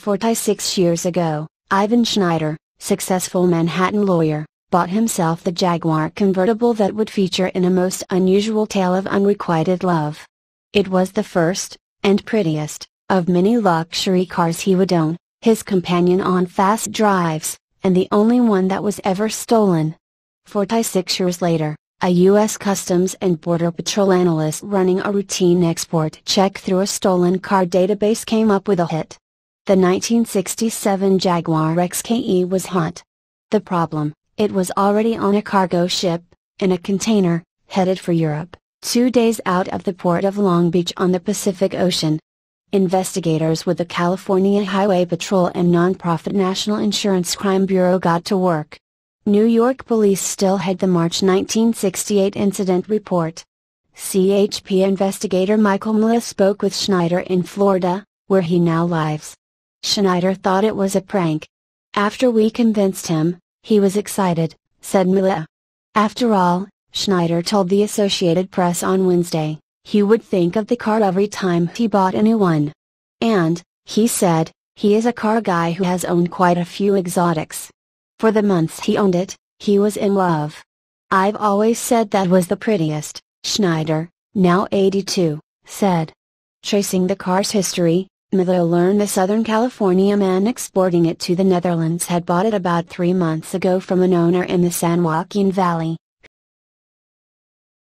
46 years ago, Ivan Schneider, successful Manhattan lawyer, bought himself the Jaguar convertible that would feature in a most unusual tale of unrequited love. It was the first, and prettiest, of many luxury cars he would own, his companion on fast drives, and the only one that was ever stolen. 46 years later, a U.S. Customs and Border Patrol analyst running a routine export check through a stolen car database came up with a hit. The 1967 Jaguar XKE was hot. The problem, it was already on a cargo ship, in a container, headed for Europe, 2 days out of the port of Long Beach on the Pacific Ocean. Investigators with the California Highway Patrol and nonprofit National Insurance Crime Bureau got to work. New York police still had the March 1968 incident report. CHP investigator Michael Mullis spoke with Schneider in Florida, where he now lives. Schneider thought it was a prank. After we convinced him, he was excited, said Mila. After all, Schneider told the Associated Press on Wednesday, he would think of the car every time he bought a new one. And, he said, he is a car guy who has owned quite a few exotics. For the months he owned it, he was in love. I've always said that was the prettiest, Schneider, now 82, said. Tracing the car's history, Miller learned the Southern California man exporting it to the Netherlands had bought it about 3 months ago from an owner in the San Joaquin Valley.